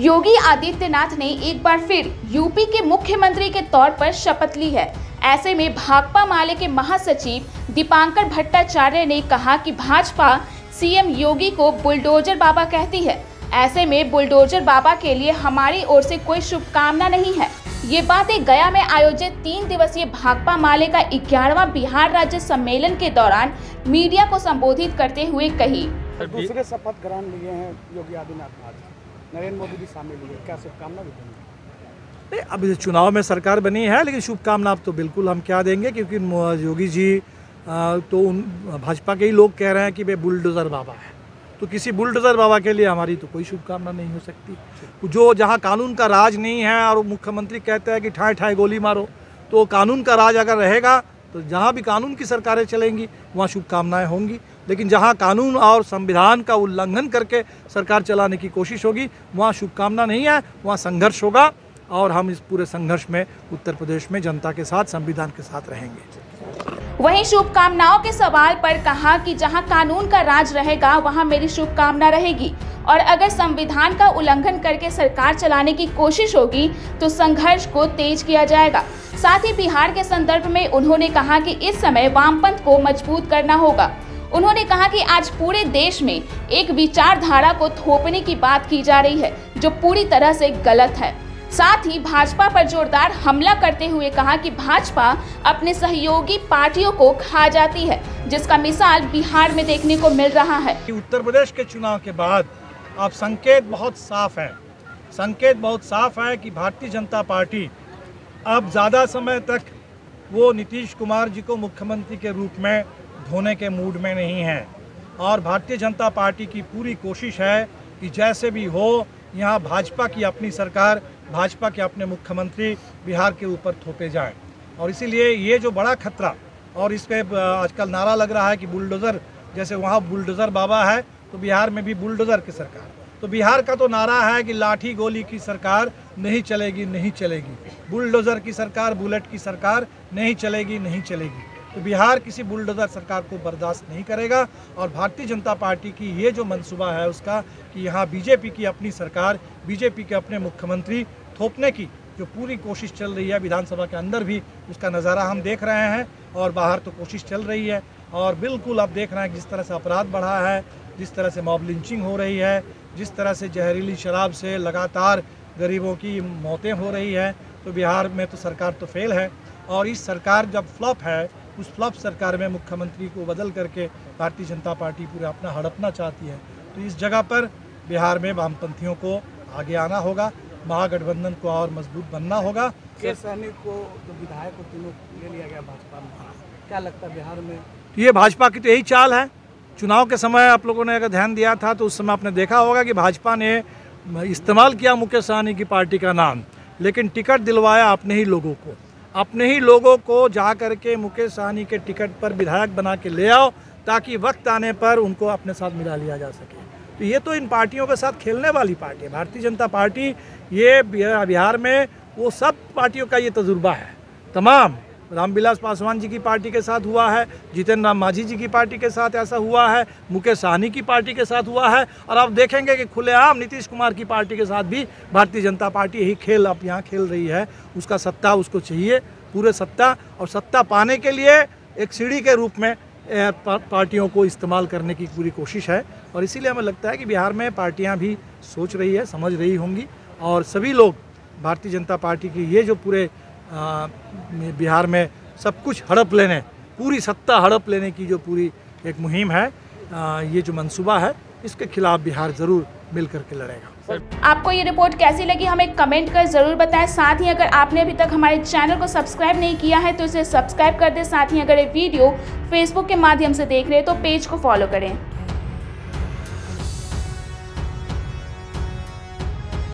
योगी आदित्यनाथ ने एक बार फिर यूपी के मुख्यमंत्री के तौर पर शपथ ली है। ऐसे में भाकपा माले के महासचिव दीपांकर भट्टाचार्य ने कहा कि भाजपा सीएम योगी को बुलडोजर बाबा कहती है। ऐसे में बुलडोजर बाबा के लिए हमारी ओर से कोई शुभकामना नहीं है। ये बातें गया में आयोजित 3 दिवसीय भाकपा माले का 11वां बिहार राज्य सम्मेलन के दौरान मीडिया को संबोधित करते हुए कही। दूसरे शपथ ग्रहण लिए हैं योगी आदित्यनाथ, नरेंद्र मोदी भी शामिल हुए, क्या शुभकामना भी देंगे? अभी चुनाव में सरकार बनी है, लेकिन शुभकामना तो बिल्कुल हम क्या देंगे, क्योंकि योगी जी तो भाजपा के ही लोग कह रहे हैं कि वे बुलडोजर बाबा है, तो किसी बुलडोजर बाबा के लिए हमारी तो कोई शुभकामना नहीं हो सकती। जो जहां कानून का राज नहीं है और मुख्यमंत्री कहते हैं कि ठाए ठाए गोली मारो, तो कानून का राज अगर रहेगा तो जहां भी कानून की सरकारें चलेंगी वहां शुभकामनाएं होंगी, लेकिन जहां कानून और संविधान का उल्लंघन करके सरकार चलाने की कोशिश होगी वहाँ शुभकामना नहीं है, वहाँ संघर्ष होगा। और हम इस पूरे संघर्ष में उत्तर प्रदेश में जनता के साथ, संविधान के साथ रहेंगे। वहीं शुभकामनाओं के सवाल पर कहा कि जहां कानून का राज रहेगा वहां मेरी शुभकामना रहेगी, और अगर संविधान का उल्लंघन करके सरकार चलाने की कोशिश होगी तो संघर्ष को तेज किया जाएगा। साथ ही बिहार के संदर्भ में उन्होंने कहा कि इस समय वामपंथ को मजबूत करना होगा। उन्होंने कहा कि आज पूरे देश में एक विचारधारा को थोपने की बात की जा रही है जो पूरी तरह से गलत है। साथ ही भाजपा पर जोरदार हमला करते हुए कहा कि भाजपा अपने सहयोगी पार्टियों को खा जाती है, जिसका मिसाल बिहार में देखने को मिल रहा है। उत्तर प्रदेश के चुनाव के बाद अब संकेत बहुत साफ है कि भारतीय जनता पार्टी अब ज़्यादा समय तक वो नीतीश कुमार जी को मुख्यमंत्री के रूप में धोने के मूड में नहीं है, और भारतीय जनता पार्टी की पूरी कोशिश है कि जैसे भी हो यहाँ भाजपा की अपनी सरकार, भाजपा के अपने मुख्यमंत्री बिहार के ऊपर थोपे जाएं। और इसीलिए ये जो बड़ा खतरा, और इस पर आजकल नारा लग रहा है कि बुलडोज़र, जैसे वहाँ बुलडोज़र बाबा है तो बिहार में भी बुलडोज़र की सरकार। तो बिहार का तो नारा है कि लाठी गोली की सरकार नहीं चलेगी, नहीं चलेगी, बुलडोज़र की सरकार, बुलेट की सरकार नहीं चलेगी, नहीं चलेगी। तो बिहार किसी बुलडोज़र सरकार को बर्दाश्त नहीं करेगा, और भारतीय जनता पार्टी की ये जो मंसूबा है उसका कि यहाँ बीजेपी की अपनी सरकार, बीजेपी के अपने मुख्यमंत्री थोपने की जो पूरी कोशिश चल रही है, विधानसभा के अंदर भी उसका नज़ारा हम देख रहे हैं और बाहर तो कोशिश चल रही है। और बिल्कुल आप देख रहे हैं जिस तरह से अपराध बढ़ा है, जिस तरह से मॉब लिंचिंग हो रही है, जिस तरह से जहरीली शराब से लगातार गरीबों की मौतें हो रही है, तो बिहार में तो सरकार तो फेल है। और इस सरकार जब फ्लॉप है, उस फ्लॉप सरकार में मुख्यमंत्री को बदल करके भारतीय जनता पार्टी पूरा अपना हड़पना चाहती है। तो इस जगह पर बिहार में वामपंथियों को आगे आना होगा, महागठबंधन को और मजबूत बनना होगा। मुकेश सहनी को जो विधायक को तीनों ले लिया गया भाजपा में, क्या लगता है बिहार में? ये भाजपा की तो यही चाल है। चुनाव के समय आप लोगों ने अगर ध्यान दिया था तो उस समय आपने देखा होगा कि भाजपा ने इस्तेमाल किया मुकेश सहनी की पार्टी का नाम, लेकिन टिकट दिलवाया अपने ही लोगों को जा करके मुकेश सहनी के टिकट पर विधायक बना के ले आओ, ताकि वक्त आने पर उनको अपने साथ मिला लिया जा सके। तो ये तो इन पार्टियों के साथ खेलने वाली पार्टी है भारतीय जनता पार्टी। ये बिहार में वो सब पार्टियों का ये तजुर्बा है, तमाम रामबिलास पासवान जी की पार्टी के साथ हुआ है, जितेन्द्र राम मांझी जी की पार्टी के साथ ऐसा हुआ है, मुकेश सहनी की पार्टी के साथ हुआ है, और आप देखेंगे कि खुलेआम नीतीश कुमार की पार्टी के साथ भी भारतीय जनता पार्टी यही खेल अब यहाँ खेल रही है। उसका सत्ता उसको चाहिए, पूरे सत्ता, और सत्ता पाने के लिए एक सीढ़ी के रूप में पार्टियों को इस्तेमाल करने की पूरी कोशिश है। और इसीलिए हमें लगता है कि बिहार में पार्टियाँ भी सोच रही है, समझ रही होंगी, और सभी लोग भारतीय जनता पार्टी की ये जो पूरे बिहार में सब कुछ हड़प लेने, पूरी सत्ता हड़प लेने की जो पूरी एक मुहिम है, ये जो मंसूबा है, इसके खिलाफ बिहार ज़रूर मिल करके लड़ेगा। आपको ये रिपोर्ट कैसी लगी हमें कमेंट कर ज़रूर बताएं। साथ ही अगर आपने अभी तक हमारे चैनल को सब्सक्राइब नहीं किया है तो इसे सब्सक्राइब कर दें। साथ ही अगर ये वीडियो फेसबुक के माध्यम से देख रहे हैं तो पेज को फॉलो करें।